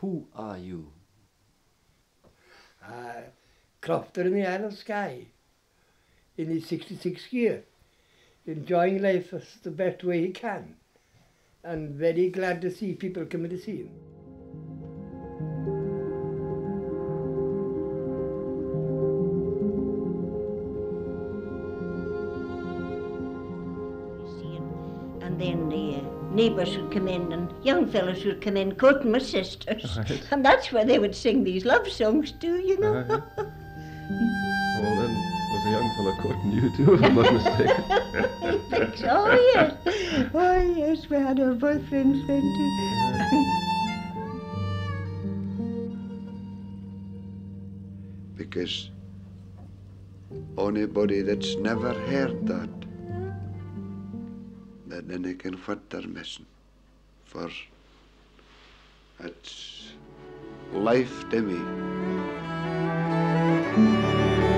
Who are you? I crossed the Isle of Skye in his 66th year, enjoying life as the best way he can, and very glad to see people coming to see him. And then the neighbours would come in, and young fellows would come in, courting my sisters. Right. And that's where they would sing these love songs too, you know. Right. Well, then, was a young fellow courting you too, if I'm not mistaken? I think so. Oh, yes. Oh, yes, we had our boyfriends then too. Because anybody that's never heard that, dat ben ik een vader missen. Voor het leven te mee.